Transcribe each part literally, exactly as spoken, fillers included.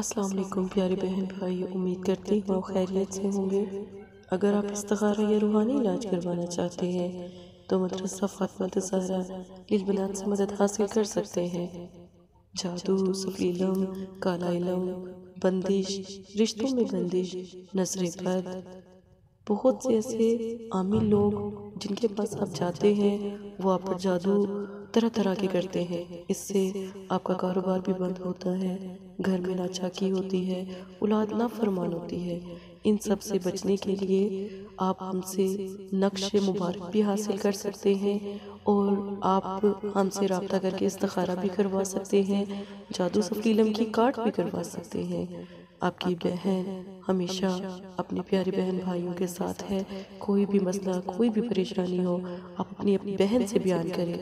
अस्सलाम वालेकुम प्यारे बहन भाई, उम्मीद करती हूँ खैरियत से होंगे। अगर आप इस्तिखारा या रूहानी इलाज करवाना चाहते हैं तो मदरसा फातिमा अल-ज़हरा इस बिलान से मदद हासिल कर सकते हैं। जादू, सफ़ीलम, काला इलम, बंदिश, रिश्तों में बंदिश, नजरे पर बहुत से ऐसे आमिल लोग जिनके पास आप जाते हैं वो आप पर जादू तरह तरह के करते हैं। इससे आपका कारोबार भी बंद होता है, घर में नाचाकी होती है, औलाद नाफरमान होती है। इन सब से बचने के लिए आप हमसे नक्श मुबारक भी हासिल कर सकते हैं और आप हमसे रब्ता करके इस्तिखारा भी करवा सकते हैं, जादू सफ़ीलम की काट भी करवा सकते हैं। आपकी बहन हमेशा अपने प्यारे बहन भाइयों के साथ है। कोई भी मसला, कोई भी परेशानी हो, आप अपनी अपनी बहन से बयान करें।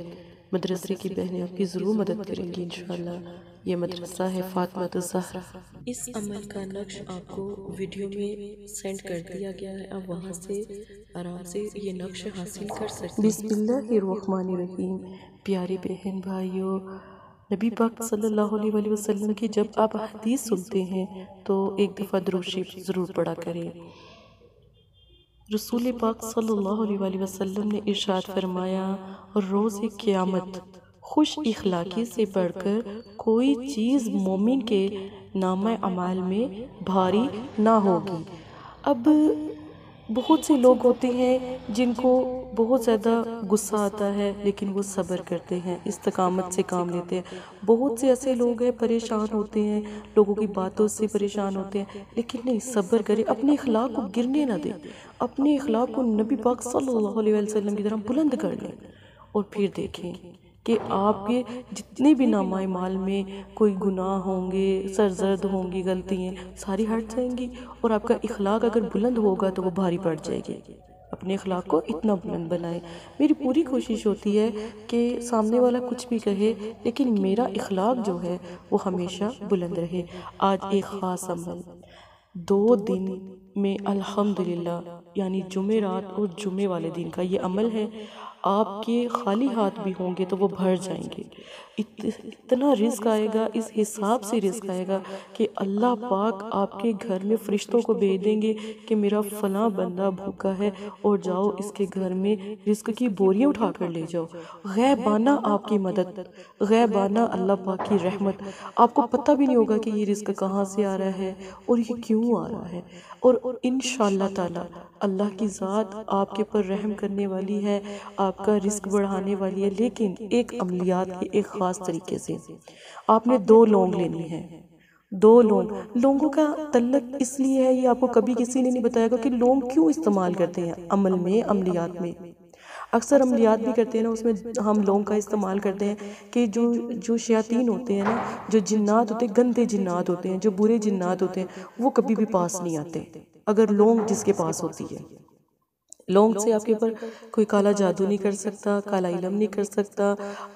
मदरसे की बहनें आपकी ज़रूर मदद करेंगी इंशाल्लाह। ये मदरसा है फातिमा अल-ज़हरा। इस अमल का नक्श आपको वीडियो में सेंड कर दिया गया है, आप वहाँ से आराम से ये नक्श हासिल कर सकते हैं। बिस्मिल्लाहिर्रहमानिर्रहीम। प्यारे बहन भाइयों, नबी पाक सल्लल्लाहु अलैहि वसल्लम की जब आप हदीस सुनते हैं तो एक दफ़ा दुरूद शरीफ ज़रूर पढ़ा करें। रसूल पाक सल्लल्लाहु अलैहि वसल्लम ने इरशाद फरमाया, रोज़ क़यामत खुश इखलाकी से बढ़कर कोई चीज़ मोमिन के नाम अमाल में भारी ना होगी। अब बहुत से लोग होते हैं जिनको बहुत ज़्यादा गुस्सा आता है, लेकिन वो सब्र करते हैं, इस्तकामत से काम लेते हैं। बहुत से ऐसे लोग हैं परेशान होते हैं, लोगों की बातों से परेशान होते हैं, लेकिन नहीं, सब्र करें, अपने इखलाक को गिरने ना दें, अपने इखलाक को नबी पाक सल्लल्लाहु अलैहि वसल्लम की तरह बुलंद कर लें और फिर देखें कि आपके जितने भी नामाए माल में कोई गुनाह होंगे, सरजर्द होंगी, गलतियाँ सारी हट जाएंगी और आपका इखलाक अगर बुलंद होगा तो वो भारी पड़ जाएगी। अपने अखलाक को इतना बुलंद बनाएं। मेरी पूरी कोशिश होती है कि सामने वाला कुछ भी कहे, लेकिन मेरा अखलाक जो है वो हमेशा बुलंद रहे। आज एक ख़ास अमल, दो दिन में अल्हम्दुलिल्लाह, यानी जुमे रात और जुमे वाले दिन का ये अमल है। आपके खाली हाथ भी होंगे तो वो भर जाएंगे। इत, इतना रिस्क आएगा, इस हिसाब से रिस्क आएगा कि अल्लाह पाक आपके घर में फरिश्तों को भेज देंगे कि मेरा फलां बंदा भूखा है और जाओ इसके घर में रिस्क की बोरियां उठा कर ले जाओ। गैबाना आपकी मदद, गैबाना अल्लाह पाक की रहमत। आपको पता भी नहीं होगा कि ये रिस्क कहाँ से आ रहा है और ये क्यों आ रहा है। और इंशाअल्लाह ताला अल्लाह की ज़ात आपके पर रहम करने वाली है, आपका रिस्क बढ़ाने वाली है, लेकिन एक अमलियात के एक ख़ास तरीके से। आपने दो लौंग लेनी है, दो लौंग। लौंगों का तल्लक इसलिए है, ये आपको कभी किसी ने नहीं बताया कि लौंग क्यों इस्तेमाल करते हैं अमल में, अमलियात में। अक्सर अमलियात भी करते हैं ना, उसमें हम लौंग का इस्तेमाल करते हैं कि जो जो शयातीन होते हैं ना, जो जिन्नात होते हैं, गंदे जिन्नात होते हैं, जो बुरे जिन्नात होते हैं, वो कभी भी पास नहीं आते अगर लौंग जिसके पास होती है। लौंग से आपके ऊपर कोई काला जादू नहीं कर सकता, काला इलम नहीं कर सकता,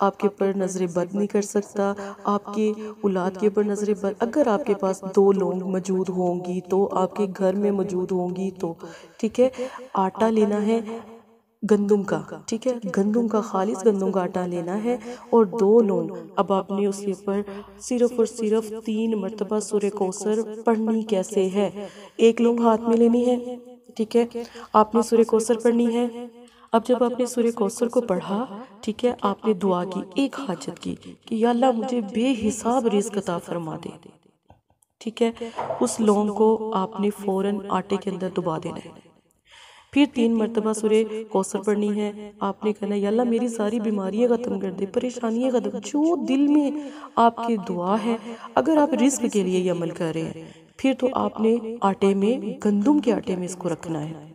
आपके ऊपर नज़र बद नहीं कर सकता, आपके औलाद के ऊपर नज़र बद। अगर आपके पास दो लौंग मौजूद होंगी तो, आपके घर में मौजूद होंगी तो ठीक है। आटा लेना है गंदम का, ठीक है, गंदम का, खालिस गंदम का आटा लेना है और दो लौंग। अब आपने उसके ऊपर सिर्फ और सिर्फ तीन मरतबा सूरह कौसर पढ़नी कैसे है। एक लौंग हाथ में लेनी है, ठीक है, आपने सूरह कौसर पढ़नी है। अब जब आपने सूरह कौसर को पढ़ा, ठीक है, आपने दुआ की, एक हाजत की कि या अल्लाह मुझे बेहिसाब रिज़्क़ अता फरमा दे, ठीक है। उस लौंग को आपने फ़ौरन आटे के अंदर डुबा देना है। फिर तीन मरतबा सूरह कौसर पढ़नी है। आपने कहना या अल्लाह मेरी सारी बीमारियाँ ख़त्म कर दे, परेशानियाँ ख़त्म। जो दिल में आपकी दुआ है, अगर आप रिज़्क़ के लिए ये अमल कर रहे हैं, फिर तो आपने आटे में, गंदम के आटे में इसको रखना है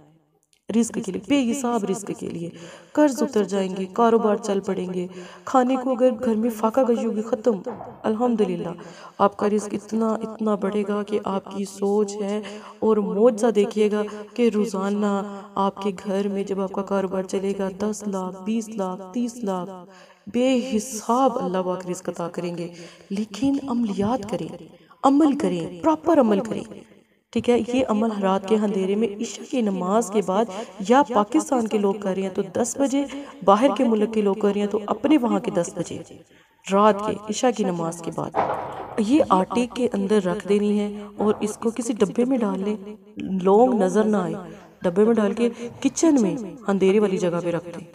रिस्क के लिए, बेहिसाब रिस्क के लिए। कर्ज उतर जाएंगे, कारोबार चल पड़ेंगे, खाने को अगर घर में फाका गई होगी, ख़त्म। अल्हम्दुलिल्लाह आपका रिस्क इतना इतना बढ़ेगा कि आपकी सोच है और मोज़ा देखिएगा कि रोज़ाना आपके घर में जब आपका कारोबार चलेगा, दस लाख, बीस लाख, तीस लाख बेहिसाब अल्लाह पाक रिस्क अता करेंगे। लेकिन अमलियात करें, अमल करें, प्रॉपर अमल करें, ठीक है। ये अमल रात के अंधेरे में इशा की नमाज के बाद, या पाकिस्तान के लोग कर रहे हैं तो दस बजे, बाहर के मुल्क के लोग कर रहे हैं तो अपने वहाँ के दस बजे, रात के इशा की नमाज के बाद ये आटे के अंदर रख देनी है और इसको किसी डब्बे में डाल लें, लोग नज़र ना आए। डब्बे में डाल के किचन में अंधेरे वाली जगह पे रख दें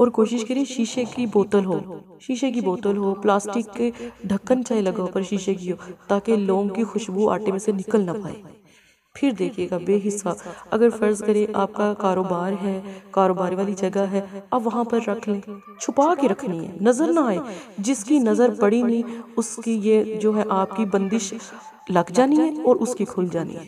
और कोशिश करें शीशे की बोतल हो, शीशे की बोतल हो, प्लास्टिक के ढक्कन चाहे लगा हो पर शीशे की हो, ताकि लौंग की खुशबू आटे में से निकल ना पाए। फिर देखिएगा बेहिसाब, अगर फ़र्ज़ करें आपका कारोबार है, कारोबार वाली जगह है, अब वहाँ पर रख लें, छुपा के रखनी है, नज़र ना आए। जिसकी नज़र पड़ी नहीं उसकी ये जो है आपकी बंदिश लग जानी है और उसकी खुल जानी है।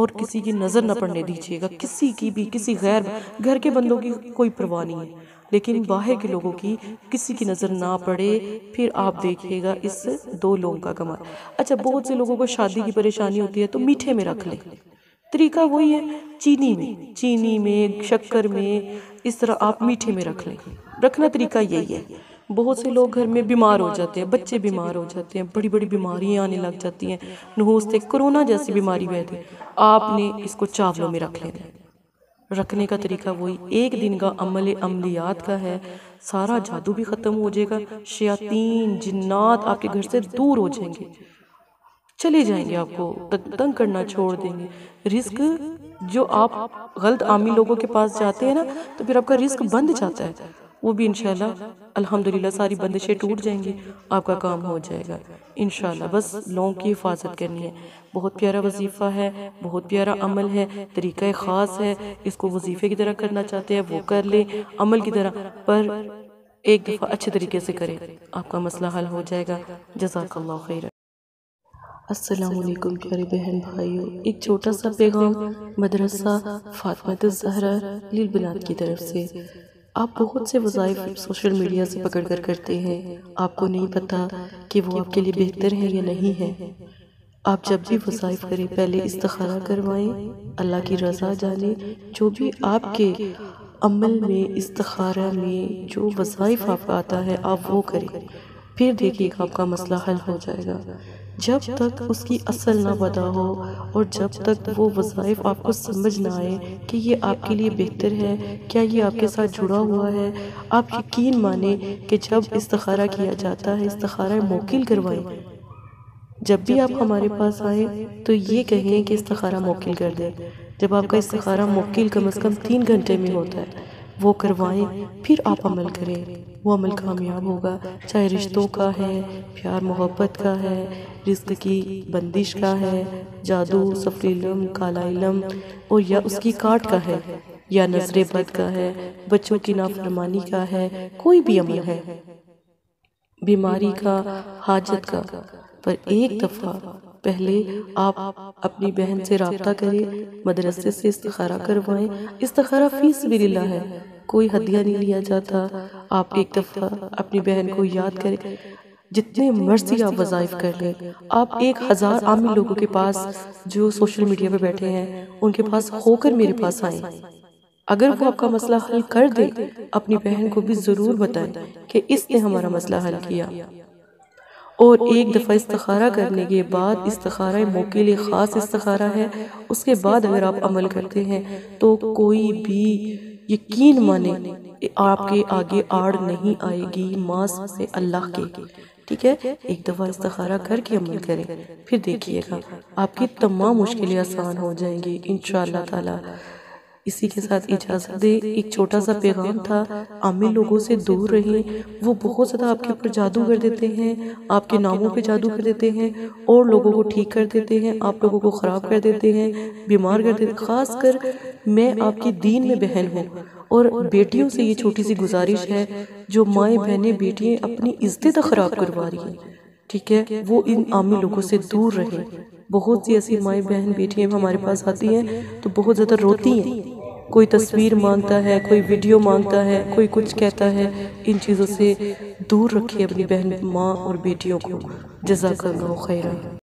और किसी की नज़र ना पड़ने दीजिएगा, किसी की भी, किसी गैर घर के बंदों की कोई परवाह नहीं है, लेकिन बाहर के लोगों की किसी की नज़र ना पड़े। फिर आप देखिएगा इस दो लोगों का कमाल। अच्छा, बहुत से लोगों को शादी की परेशानी होती है तो मीठे में रख लें, तरीका वही है, चीनी में, चीनी में, शक्कर में, इस तरह आप मीठे में रख लें, रखना तरीका यही है। बहुत से लोग घर में बीमार हो जाते हैं, बच्चे बीमार हो जाते हैं, बड़ी बड़ी बीमारियां आने लग जाती हैं, नहूसते कोरोना जैसी बीमारी बहती है, आपने इसको चावलों में रख लेना। रखने का तरीका वही एक दिन का अमल अमलियात का है, सारा जादू भी ख़त्म हो जाएगा, शयातीन जिन्नात आपके घर से दूर हो जाएंगे, चले जाएंगे, आपको तंग करना छोड़ देंगे। रिस्क जो आप गलत आमी लोगों के पास जाते हैं ना, तो फिर आपका रिस्क बंद जाता है, वो भी इंशाल्लाह अल्हम्दुलिल्लाह सारी बंदिशें टूट जाएंगी, आपका काम हो जाएगा इंशाल्लाह। बस लोगों की हिफाजत करनी है। बहुत प्यारा वजीफ़ा है, बहुत प्यारा अमल है, तरीक़ा ख़ास है, इसको वजीफ़े की तरह करना चाहते हैं वो कर लें, अमल की तरह, पर एक दफ़ा अच्छे तरीके से करें, आपका मसला हल हो जाएगा। जज़ाकल्लाह खैर। अस्सलामु अलैकुम प्यारे बहन भाइयों, एक छोटा सा पैगाम मदरसा फातिमा अल-ज़हरा लिल बिनात की तरफ से। आप बहुत से वज़ाइफ सोशल मीडिया से पकड़ कर करते हैं, आपको नहीं पता कि वो आपके लिए बेहतर है या नहीं है। आप जब भी वज़ाइफ करें पहले इस्तखारा करवाएं, अल्लाह की रज़ा जाने। जो भी आपके अमल में, इस्तखारा में जो वज़ाइफ आपको आता है आप वो करें, फिर देखिएगा आपका मसला हल हो जाएगा। जब तक उसकी असल ना पता हो और जब तक वो वज़ाइफ आपको समझ ना आए कि ये आपके लिए बेहतर है, क्या ये आपके साथ जुड़ा हुआ है, आप यकीन माने कि जब इस्तखारा किया जाता है, इस्तखारा मोकिल करवाएं। जब भी आप हमारे पास आए तो ये कहें कि इस्तखारा मोकिल कर दें। जब आपका इस्तखारा मोकिल कम अज़ कम तीन घंटे में होता है वो करवाएं, फिर आप अमल करें, वो अमल कामयाब होगा, चाहे रिश्तों का है, प्यार मोहब्बत का है, रिस्क की बंदिश का है, जादू, सफ़ीलम, काला इलम और या उसकी काट का है, या नजरे बद का है, बच्चों की नाफरमानी का है, कोई भी अमल है, बीमारी का, हाजत का। पर एक दफ़ा पहले आप अपनी बहन से रब्ता करें, मदरसे से इस्तखारा करवाएं। इस्तखारा फीस भी लिल्ला है, कोई हदिया नहीं लिया जाता। आप एक दफ़ा अपनी बहन को याद करें, जितने मर्जी आप वज़ाइफ कर लें। आप एक हज़ार आम लोगों के पास जो सोशल मीडिया पर बैठे हैं उनके पास होकर मेरे पास आएँ, अगर वो आपका मसला हल कर दे अपनी बहन को भी ज़रूर बताएं कि इसने हमारा मसला हल किया। और एक दफ़ा इस्तखारा करने के बाद, इस्तखारा मोकिल ख़ास इस्तखारा है, उसके बाद अगर आप अमल करते हैं तो कोई भी यकीन माने आपके आगे आड़ नहीं आएगी मास से अल्लाह के। ठीक है, एक दफ़ा इस्तखारा करके अमल करें, फिर देखिएगा आपकी तमाम मुश्किलें आसान हो जाएंगी इंशाअल्लाह ताला। इसी के साथ इजाज़त दे। एक छोटा सा पैगाम था, आमिर लोगों से दूर रहें, वो बहुत ज़्यादा आपके ऊपर जादू कर देते हैं, आपके नामों पे जादू कर देते हैं और लोगों को ठीक कर देते हैं, आप लोगों को ख़राब कर देते हैं, बीमार कर देते हैं। ख़ास कर मैं आपकी दीन में बहन हूँ और बेटियों से ये छोटी सी गुजारिश है, जो माएँ बहनें बेटियाँ अपनी इज्जत ख़राब करवा रही हैं, ठीक है, वो इन आमिर लोगों से दूर रहें। बहुत सी ऐसी माएँ बहन बेटियाँ हमारे पास आती हैं तो बहुत ज़्यादा रोती हैं, कोई तस्वीर मांगता है, कोई वीडियो मांगता है, कोई कुछ कहता है। इन चीज़ों से दूर रखिए अपनी बहन, माँ और बेटियों को। जज़ाकल्लाह खैरा।